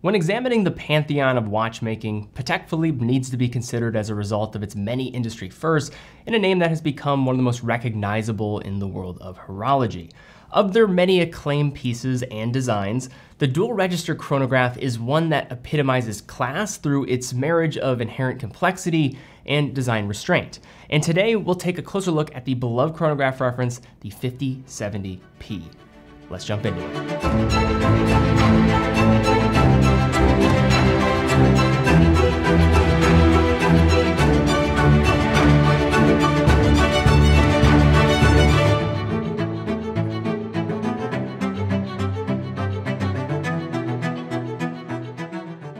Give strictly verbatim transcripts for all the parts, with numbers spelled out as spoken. When examining the pantheon of watchmaking, Patek Philippe needs to be considered as a result of its many industry firsts and a name that has become one of the most recognizable in the world of horology. Of their many acclaimed pieces and designs, the dual register chronograph is one that epitomizes class through its marriage of inherent complexity and design restraint. And today we'll take a closer look at the beloved chronograph reference, the fifty seventy P. Let's jump into it.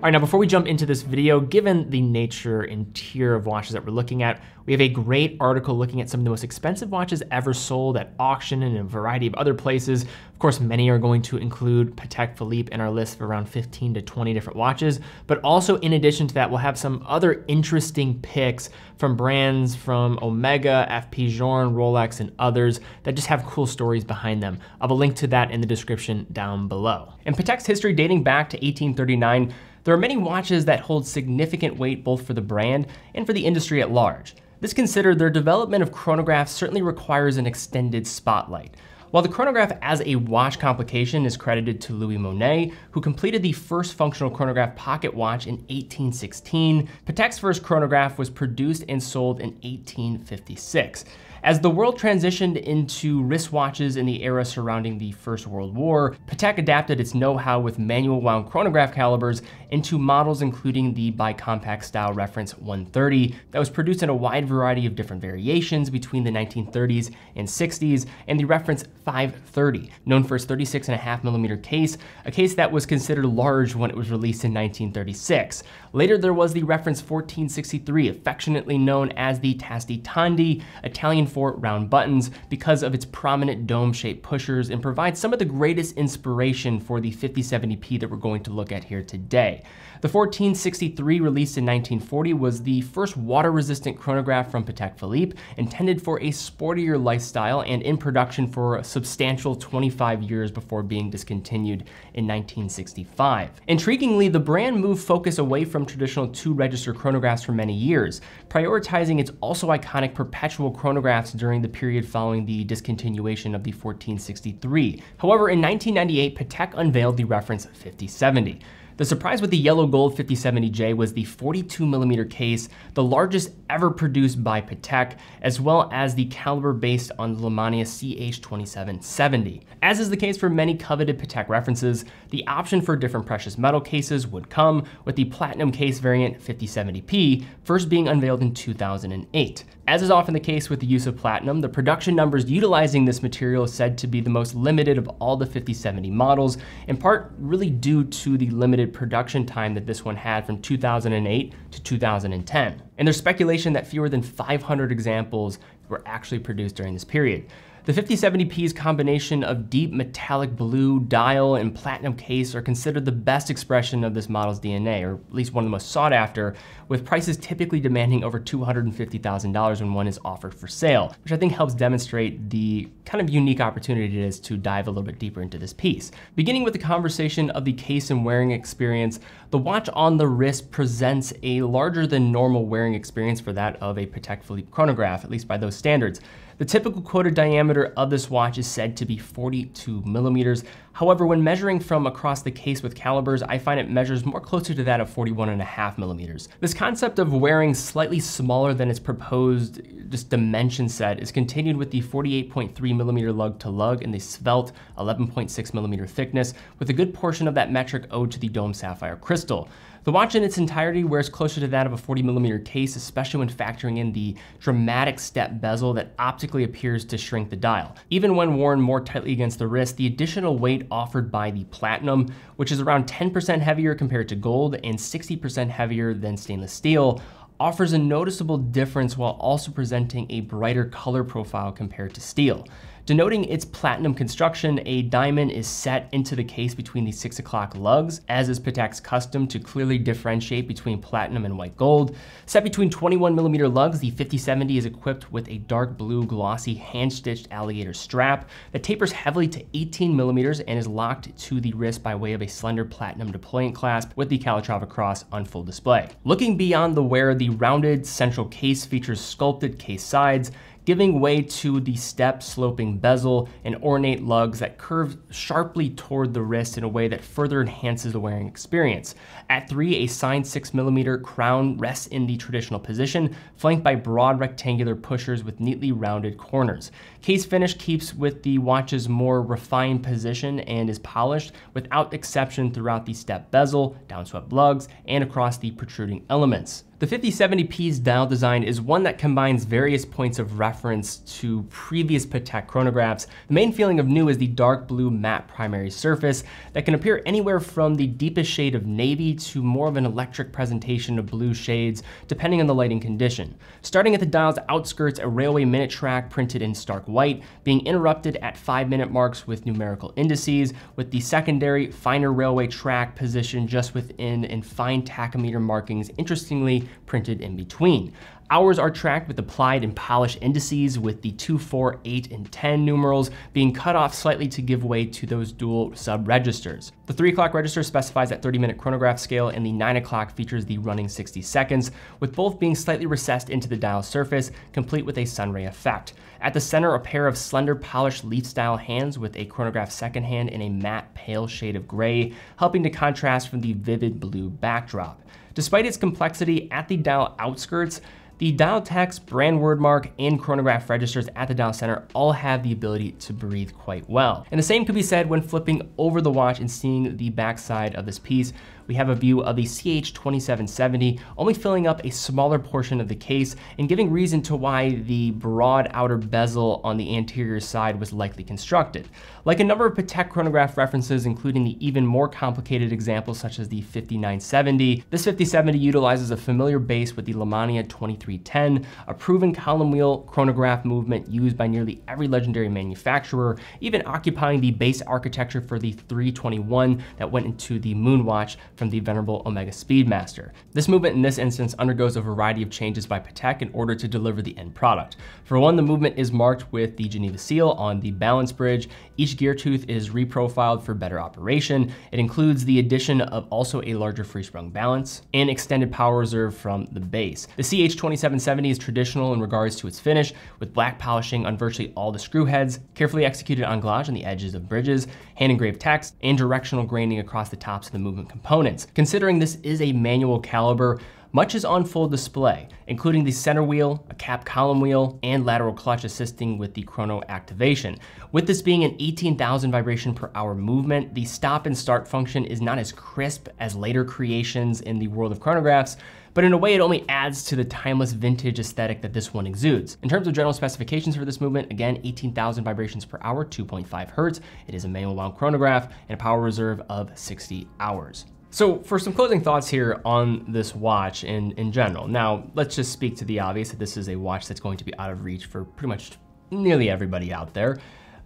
All right, now before we jump into this video, given the nature and tier of watches that we're looking at, we have a great article looking at some of the most expensive watches ever sold at auction and in a variety of other places. Of course, many are going to include Patek Philippe in our list of around fifteen to twenty different watches, but also in addition to that, we'll have some other interesting picks from brands from Omega, F P. Journe, Rolex, and others that just have cool stories behind them. I'll have a link to that in the description down below. And Patek's history dating back to eighteen thirty-nine, there are many watches that hold significant weight both for the brand and for the industry at large. This considered, their development of chronographs certainly requires an extended spotlight. While the chronograph as a watch complication is credited to Louis Moinet, who completed the first functional chronograph pocket watch in eighteen sixteen, Patek's first chronograph was produced and sold in eighteen fifty-six. As the world transitioned into wristwatches in the era surrounding the First World War, Patek adapted its know-how with manual wound chronograph calibers into models including the Bicompax style Reference one thirty that was produced in a wide variety of different variations between the nineteen thirties and sixties, and the Reference five thirty, known for its thirty-six and a half millimeter case, a case that was considered large when it was released in nineteen thirty-six. Later there was the Reference fourteen sixty-three, affectionately known as the Tasti Tandi, Italian for round buttons because of its prominent dome-shaped pushers, and provides some of the greatest inspiration for the fifty seventy P that we're going to look at here today. The fourteen sixty-three, released in nineteen forty, was the first water-resistant chronograph from Patek Philippe, intended for a sportier lifestyle and in production for a substantial twenty-five years before being discontinued in nineteen sixty-five. Intriguingly, the brand moved focus away from traditional two-register chronographs for many years, prioritizing its also iconic perpetual chronograph during the period following the discontinuation of the fourteen sixty-three. However, in nineteen ninety-eight, Patek unveiled the Reference fifty seventy. The surprise with the yellow gold fifty seventy J was the forty-two millimeter case, the largest ever produced by Patek, as well as the caliber based on the Lemania C H twenty-seven seventy. As is the case for many coveted Patek references, the option for different precious metal cases would come with the platinum case variant fifty seventy P, first being unveiled in two thousand eight. As is often the case with the use of platinum, the production numbers utilizing this material is said to be the most limited of all the fifty seventy models, in part really due to the limited production time that this one had from two thousand eight to two thousand ten. And there's speculation that fewer than five hundred examples were actually produced during this period. The fifty seventy P's combination of deep metallic blue, dial, and platinum case are considered the best expression of this model's D N A, or at least one of the most sought after, with prices typically demanding over two hundred fifty thousand dollars when one is offered for sale, which I think helps demonstrate the kind of unique opportunity it is to dive a little bit deeper into this piece. Beginning with the conversation of the case and wearing experience, the watch on the wrist presents a larger than normal wearing experience for that of a Patek Philippe chronograph, at least by those standards. The typical quoted diameter of this watch is said to be forty-two millimeters. However, when measuring from across the case with calibers, I find it measures more closer to that of forty-one and a half millimeters. This concept of wearing slightly smaller than its proposed just dimension set is continued with the forty-eight point three millimeter lug to lug and the svelte eleven point six millimeter thickness, with a good portion of that metric owed to the dome sapphire crystal. The watch in its entirety wears closer to that of a forty millimeter case, especially when factoring in the dramatic step bezel that optically appears to shrink the dial. Even when worn more tightly against the wrist, the additional weight offered by the platinum, which is around ten percent heavier compared to gold and sixty percent heavier than stainless steel, offers a noticeable difference while also presenting a brighter color profile compared to steel. Denoting its platinum construction, a diamond is set into the case between the six o'clock lugs, as is Patek's custom to clearly differentiate between platinum and white gold. Set between twenty-one millimeter lugs, the fifty seventy is equipped with a dark blue glossy hand-stitched alligator strap that tapers heavily to eighteen millimeters and is locked to the wrist by way of a slender platinum deployant clasp with the Calatrava Cross on full display. Looking beyond the wear, the rounded central case features sculpted case sides, giving way to the step sloping bezel and ornate lugs that curve sharply toward the wrist in a way that further enhances the wearing experience. At three, a signed six millimeter crown rests in the traditional position, flanked by broad rectangular pushers with neatly rounded corners. Case finish keeps with the watch's more refined position and is polished without exception throughout the step bezel, downswept lugs, and across the protruding elements. The fifty seventy P's dial design is one that combines various points of reference to previous Patek chronographs. The main feeling of new is the dark blue matte primary surface that can appear anywhere from the deepest shade of navy to more of an electric presentation of blue shades, depending on the lighting condition. Starting at the dial's outskirts, a railway minute track printed in stark white, being interrupted at five minute marks with numerical indices, with the secondary, finer railway track positioned just within and fine tachymeter markings, interestingly, printed in between. Hours are tracked with applied and polished indices, with the two, four, eight, and ten numerals being cut off slightly to give way to those dual sub-registers. The three o'clock register specifies that thirty minute chronograph scale, and the nine o'clock features the running sixty seconds, with both being slightly recessed into the dial surface, complete with a sunray effect. At the center, a pair of slender polished leaf-style hands with a chronograph second hand in a matte pale shade of gray, helping to contrast from the vivid blue backdrop. Despite its complexity, at the dial outskirts, the dial text, brand word mark, and chronograph registers at the dial center all have the ability to breathe quite well. And the same could be said when flipping over the watch and seeing the backside of this piece. We have a view of the C H twenty-seven seventy, only filling up a smaller portion of the case and giving reason to why the broad outer bezel on the anterior side was likely constructed. Like a number of Patek chronograph references, including the even more complicated examples such as the fifty-nine seventy, this fifty seventy utilizes a familiar base with the Lemania twenty-three ten, a proven column wheel chronograph movement used by nearly every legendary manufacturer, even occupying the base architecture for the three twenty-one that went into the Moonwatch from the venerable Omega Speedmaster. This movement in this instance undergoes a variety of changes by Patek in order to deliver the end product. For one, the movement is marked with the Geneva Seal on the balance bridge. Each gear tooth is reprofiled for better operation. It includes the addition of also a larger free-sprung balance and extended power reserve from the base. The C H twenty-seven seventy is traditional in regards to its finish, with black polishing on virtually all the screw heads, carefully executed anglage on the edges of bridges, hand-engraved text, and directional graining across the tops of the movement components. Considering this is a manual caliber, much is on full display, including the center wheel, a cap column wheel, and lateral clutch assisting with the chrono activation. With this being an eighteen thousand vibration per hour movement, the stop and start function is not as crisp as later creations in the world of chronographs, but in a way it only adds to the timeless vintage aesthetic that this one exudes. In terms of general specifications for this movement, again, eighteen thousand vibrations per hour, two point five hertz. It is a manual wound chronograph and a power reserve of sixty hours. So for some closing thoughts here on this watch in, in general. Now, let's just speak to the obvious that this is a watch that's going to be out of reach for pretty much nearly everybody out there.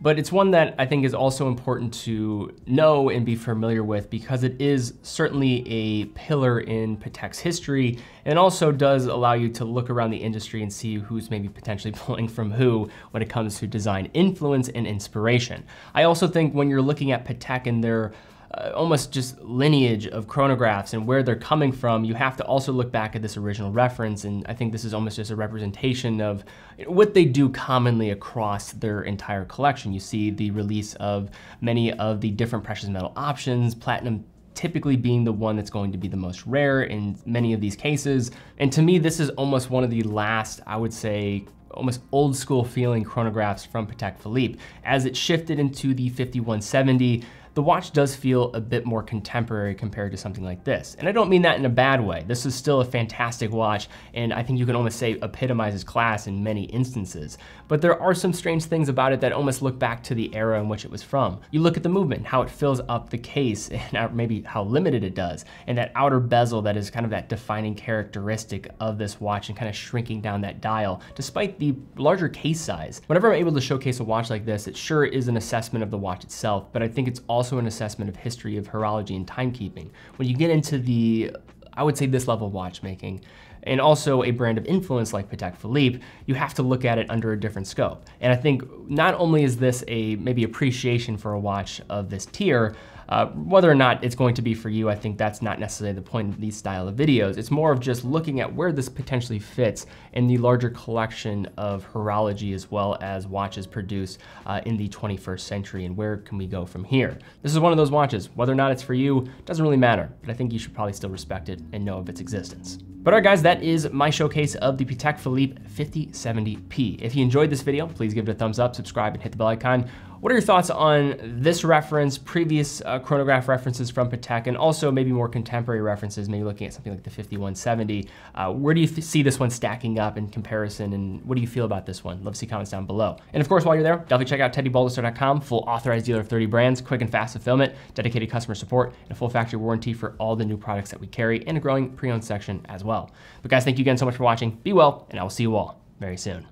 But it's one that I think is also important to know and be familiar with, because it is certainly a pillar in Patek's history, and also does allow you to look around the industry and see who's maybe potentially pulling from who when it comes to design influence and inspiration. I also think when you're looking at Patek and their Uh, almost just lineage of chronographs and where they're coming from, you have to also look back at this original reference, and I think this is almost just a representation of what they do commonly across their entire collection. You see the release of many of the different precious metal options, platinum typically being the one that's going to be the most rare in many of these cases. And to me, this is almost one of the last, I would say, almost old school feeling chronographs from Patek Philippe. As it shifted into the fifty-one seventy, the watch does feel a bit more contemporary compared to something like this. And I don't mean that in a bad way. This is still a fantastic watch, and I think you can almost say epitomizes class in many instances. But there are some strange things about it that almost look back to the era in which it was from. You look at the movement, how it fills up the case, and maybe how limited it does, and that outer bezel that is kind of that defining characteristic of this watch and kind of shrinking down that dial, despite the larger case size. Whenever I'm able to showcase a watch like this, it sure is an assessment of the watch itself, but I think it's also an assessment of history of horology and timekeeping. When you get into the, I would say this level of watchmaking, and also a brand of influence like Patek Philippe, you have to look at it under a different scope. And I think not only is this a maybe appreciation for a watch of this tier, uh, whether or not it's going to be for you, I think that's not necessarily the point of these style of videos. It's more of just looking at where this potentially fits in the larger collection of horology as well as watches produced uh, in the twenty-first century, and where can we go from here. This is one of those watches, whether or not it's for you, doesn't really matter, but I think you should probably still respect it and know of its existence. But all right, guys, that is my showcase of the Patek Philippe fifty seventy P. If you enjoyed this video, please give it a thumbs up, subscribe, and hit the bell icon. What are your thoughts on this reference, previous uh, chronograph references from Patek, and also maybe more contemporary references, maybe looking at something like the fifty-one seventy? Uh, where do you th see this one stacking up in comparison, and what do you feel about this one? Love to see comments down below. And of course, while you're there, definitely check out teddy baldassarre dot com, full authorized dealer of thirty brands, quick and fast fulfillment, dedicated customer support, and a full factory warranty for all the new products that we carry, and a growing pre-owned section as well. But guys, thank you again so much for watching. Be well, and I will see you all very soon.